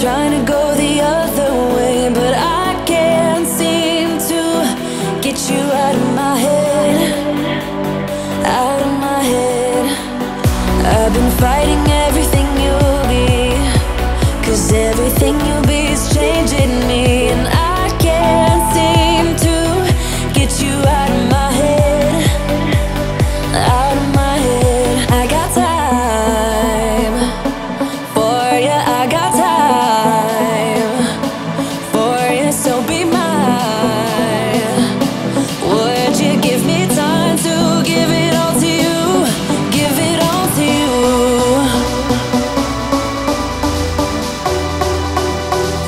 trying to go the other way, but I can't seem to get you out of my head, out of my head. I've been fighting everything you'll be, 'cause everything you'll be is changing me, and I can't seem to get you out of my head, out of my head. I got time for you, I got time for you, so be mine. Would you give me time to give it all to you, give it all to you?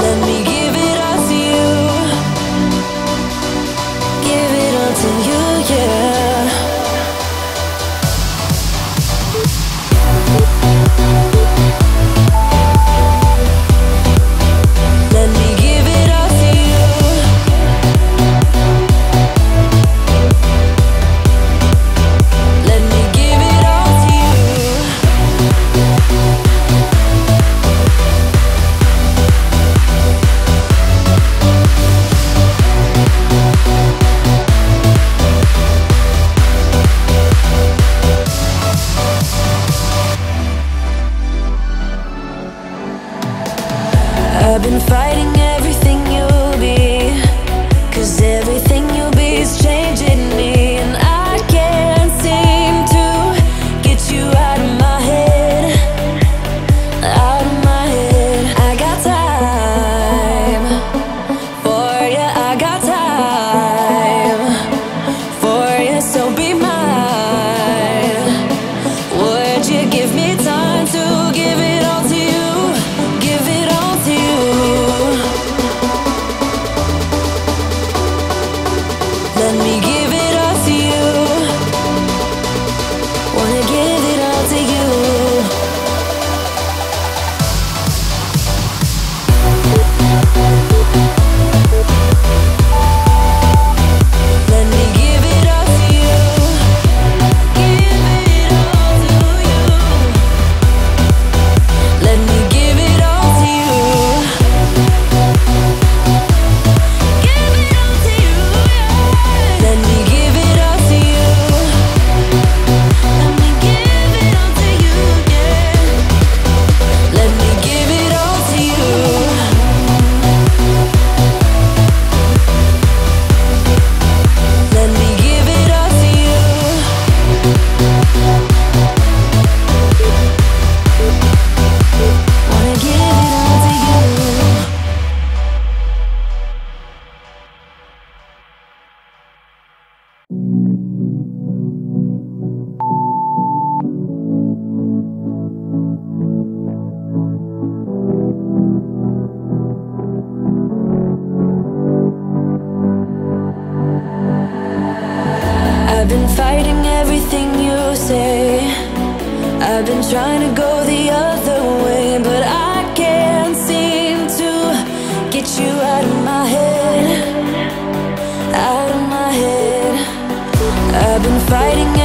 Let me give it all to you, give it all to you, yeah. I've been fighting everything you'll be, 'cause everything you'll be is changing me, and I can't seem to get you out of my head, out of my head. I got time for you, I got time for you, so be mine. Would you give me time to give it all to you, give it all to you? Let me give it all to you, wanna give it all to you. Let me give it all to you, give it all to you. Let me give it all to you, give it all to you, yeah. Let me give it all to you, let me give it all to you, yeah. Let me give it all to you. Let me give it all to you, wanna give it all to you. I've been fighting everything you say, I've been trying to go the other way, but I can't seem to get you out of my head, out of my head. I've been fighting